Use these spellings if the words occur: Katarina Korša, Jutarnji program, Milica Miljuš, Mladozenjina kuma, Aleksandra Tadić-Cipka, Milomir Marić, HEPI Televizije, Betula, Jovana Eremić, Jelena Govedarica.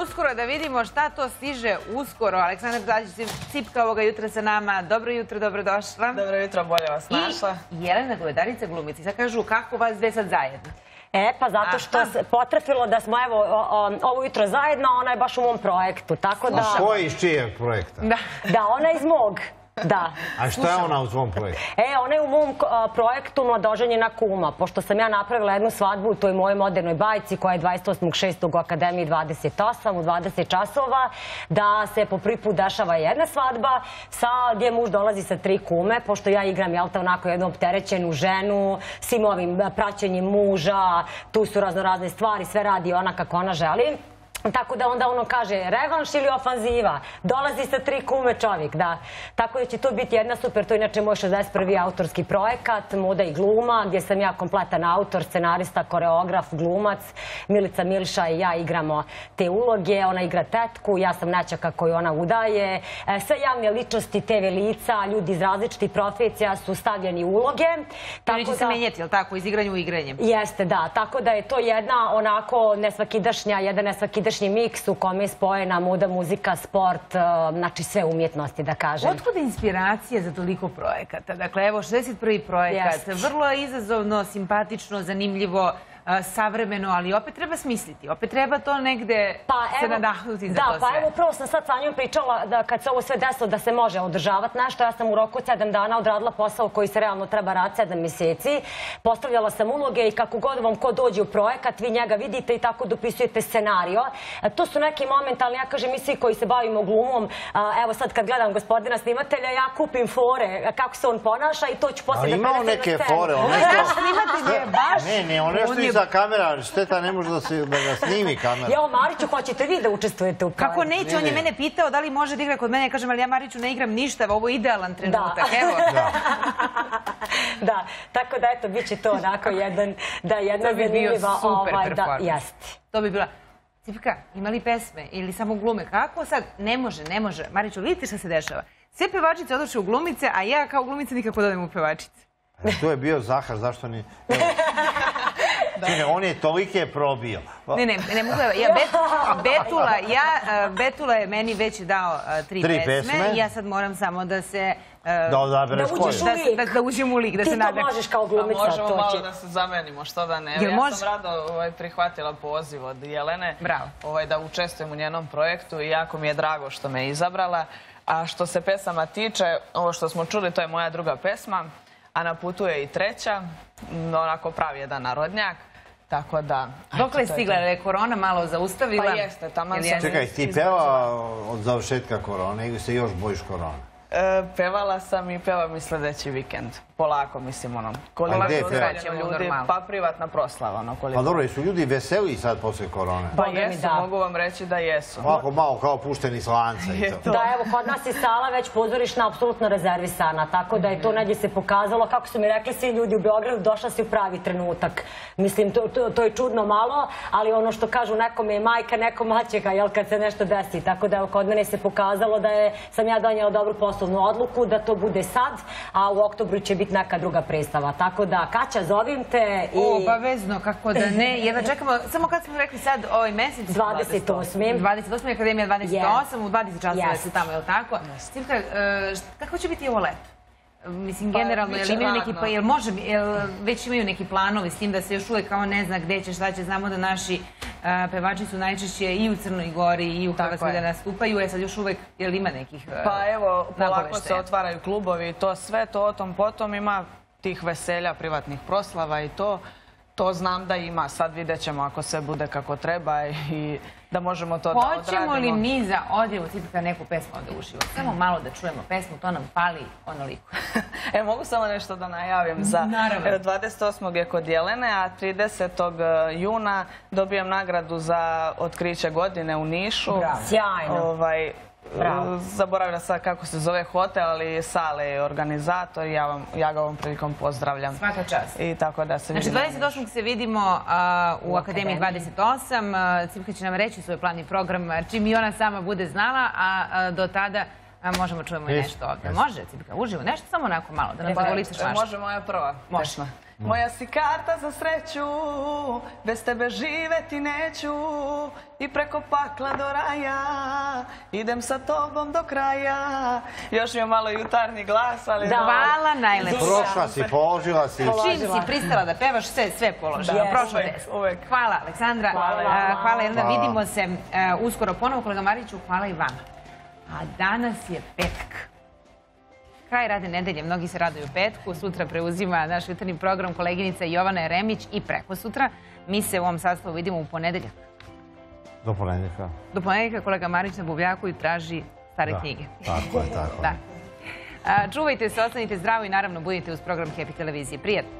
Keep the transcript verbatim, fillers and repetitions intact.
Uskoro da vidimo šta to stiže uskoro. Aleksandra Tadić-Cipka ovoga jutra sa nama. Dobro jutro, dobrodošla. Dobro jutro, bolje vas našla. I Jelena Govedarica, glumica. I sad kažu kako vas dve sad zajedno. E, pa zato što se potrefilo da smo, evo, ovo jutro zajedno, ona je baš u mom projektu. A ko je iz čijeg projekta? Da, ona je iz mog. Da. A šta je ona u svom projektu? E, ona je u mom projektu Mladoženjina kuma, pošto sam ja napravila jednu svadbu u toj mojoj modernoj bajci koja je dvadeset osmog šestog u Akademiji dvadeset osam u dvadeset časova, da se po prvi put dešava jedna svadba sa, gdje muž dolazi sa tri kume, pošto ja igram, jel ta, onako jednu opterećenu ženu, svim ovim praćenjem muža, tu su razno razne stvari, sve radi ona kako ona želi. Tako da onda ono kaže revanš ili ofanziva. Dolazi sa tri kume čovjek, da. Tako da će to biti jedna super, to je inače moj šezdeset prvi autorski projekat, moda i gluma, gdje sam ja kompletan autor, scenarista, koreograf, glumac. Milica Miljuš i ja igramo te uloge, ona igra tetku, ja sam nećaka koju ona udaje. Sve javne ličnosti, te ve lica, ljudi iz različitih profesija su stavljeni uloge. Oni će se menjeti, jel tako, iz igranja u igranje? Jeste, da. Tako da je to jedna onako nesvakidašnja, jedan nesvakidašnji miks u kome je spojena moda, muzika, sport, znači sve umjetnosti, da kažem. Otkud je inspiracija za toliko projekata? Dakle, evo, šezdeset prvi projekat. Vrlo je izazovno, simpatično, zanimljivo, savremeno, ali opet treba smisliti, opet treba to negde se nadahnuti za to sve. Da, pa evo, upravo sam sad sa njom pričala da kad se ovo sve desilo da se može održavati nešto, ja sam u roku sedam dana odradila posao koji se realno treba raditi sedam mjeseci, postavljala sam uloge i kako god vam ko dođe u projekat, vi njega vidite i tako dopisujete scenario. To su neki moment, ali ja kažem, mi svi koji se bavimo glumom, evo sad kad gledam gospodina snimatelja, ja kupim fore, kako se on ponaša i to ću poslije da prenesem na scenu. Za kamera, šteta ne može da ga snimi kamera. Jao, Mariću, hoćete vi da učestvujete u projektu? Kako neće, on je mene pitao da li može da igra kod mene. Ja kažem, ali ja Mariću ne igram ništa, ovo je idealan trenutak, evo. Da, tako da, eto, bit će to onako jedan, da jedna zanimljiva... To bi bio super performans. To bi bila... Cipka, ima li pesme ili samo glume? Kako sad? Ne može, ne može. Mariću, vidite šta se dešava. Sve pevačice odoše u glumice, a ja kao glumica nikako dodem u pevačice. To je bio zahar, zašto ni... Čine, on je tolike probio. Ne, ne, ne mogu, ja Betula je meni već dao tri pesme i ja sad moram samo da se... Da uđem u lik. Ti to možeš kao glumica. Možemo malo da se zamenimo, što da ne. Ja sam rado prihvatila poziv od Jelene da učestvujem u njenom projektu i jako mi je drago što me je izabrala. A što se pesama tiče, ovo što smo čuli, to je moja druga pesma, a na putu je i treća, onako pravi jedan narodnjak. Tako da... Dokle je stigla, je korona malo zaustavila? Pa jeste, tamo sam... Čekaj, ti peva od završetka korone ili se još bojiš korona? Pevala sam i pevam i sljedeći vikend. Polako, mislim, ono... A gdje peva? Pa privatna proslava, ono koliko... Pa dobro, jesu ljudi veseli sad poslije korone? Pa jesu, mogu vam reći da jesu. Ovako malo kao pušteni slanca i to. Da, evo, kod nas je sala već pozorišna apsolutno rezervisana, tako da je to negdje se pokazalo. Kako su mi rekli svi ljudi u Beogradu, došla si u pravi trenutak. Mislim, to je čudno malo, ali ono što kažu, nekom je majka, nekom maćeha, jel, kad se nešto desi. Tako da, evo, kod mene se pokazalo da sam ja donijela dobru poslovnu odluku, da to bude sad, a u oktobru će biti neka druga predstava. Tako da, Kaća, zovim te i... Obavezno, kako da ne. Jedva čekamo, samo kad smo rekli sad ovaj mesec... dvadeset osmi dvadeset osmi Akademija dvadeset osam, u dvadeset časova su tamo, je li tako? Cipka, kako će biti ovo leto? Mislim, generalno, već imaju neki planovi s tim da se još uvijek kao ne zna gde će, šta će. Znamo da naši pevači su najčešće i u Crnoj Gori i u Hrvatskoj da nastupaju. E sad još uvijek, jel ima nekih nagoveštaja? Pa evo, polako se otvaraju klubovi i to sve, to o tom potom ima tih veselja, privatnih proslava i to. To znam da ima. Sad vidjet ćemo ako sve bude kako treba i da možemo to da odradimo. Hoćemo li mi za odjevu Cipka neku pesmu onda uživo? Samo malo da čujemo pesmu, to nam pali onoliko. E, mogu samo nešto da najavim za... Naravno. dvadeset osmog je kod Jelene, a tridesetog juna dobijem nagradu za otkriće godine u Nišu. Bravo. Sjajno. Zaboravila sad kako se zove hotel, ali Sale je organizator i ja ga ovom prilikom pozdravljam. Svaka čast. I tako da se vidimo. Znači, dvadeset osmog se vidimo u Akademiji dvadeset osam. Cipka će nam reći svoj plan i program čim i ona sama bude znala, a do tada A možemo čujemo i nešto ovdje. Može, Cipka, uživo, nešto samo onako malo, da nam zagolice šlašta. Može moja prva. Može. Moja si karta za sreću, bez tebe živeti neću, i preko pakla do raja, idem sa tobom do kraja. Još mi je malo jutarnji glas, ali... Da, hvala najlepša. Prošla si, položila si. Čim si pristala da pevaš, sve položila. Prošla test. Hvala, Aleksandra. Hvala, Jelena, vidimo se uskoro ponovo. Kolega Mariću, hvala i vama. A danas je petak. Kraj radne nedelje, mnogi se raduju petku. Sutra preuzima naš jutarnji program koleginica Jovana Eremić i preko sutra. Mi se u ovom sastavu vidimo u ponedeljak. Do ponedeljka. Do ponedeljka kolega Marić na buvljaku i traži stare knjige. Tako je, tako je. Čuvajte se, ostanite zdravo i naravno budite uz program HEPI Televizije. Prijatno.